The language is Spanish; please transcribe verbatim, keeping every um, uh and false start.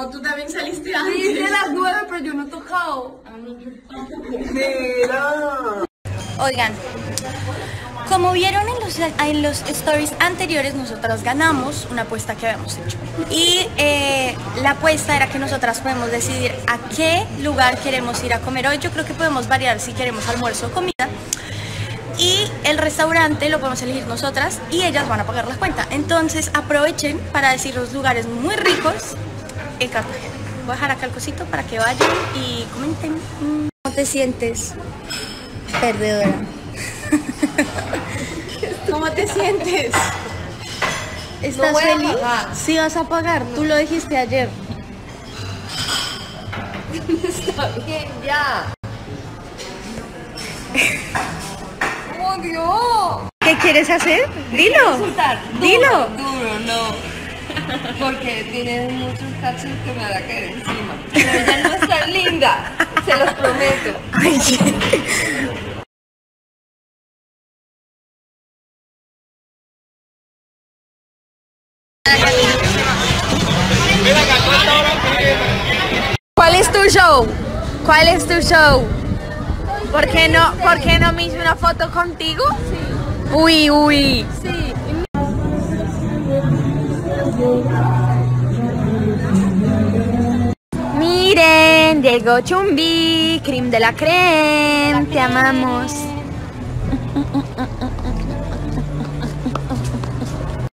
No, tú también saliste antes. Sí, de las nueve, pero yo no he tocado. Oigan, como vieron en los, en los stories anteriores, nosotras ganamos una apuesta que habíamos hecho. Y eh, la apuesta era que nosotras podemos decidir a qué lugar queremos ir a comer hoy. Yo creo que podemos variar si queremos almuerzo o comida. Y el restaurante lo podemos elegir nosotras y ellas van a pagar la cuenta. Entonces aprovechen para decir los lugares muy ricos en Cartagena. Voy a dejar acá el cosito para que vayan y comenten. ¿Cómo te sientes? Perdedora. ¿Cómo te sientes? ¿Estás no feliz? Sí, vas a pagar. No. Tú lo dijiste ayer. Está bien, ya. Dios. ¿Qué quieres hacer? Dilo. Duro, Dilo. Duro, no. Porque tienes muchos cachos que me van a caer encima. Pero ella no es tan linda. Se los prometo. Ay, yeah. ¿Cuál es tu show? ¿Cuál es tu show? ¿Por qué no, ¿por qué no me hice una foto contigo? Sí. Uy, uy. Sí. Miren, Diego Chumbi, creme de la creme, la te creme. amamos.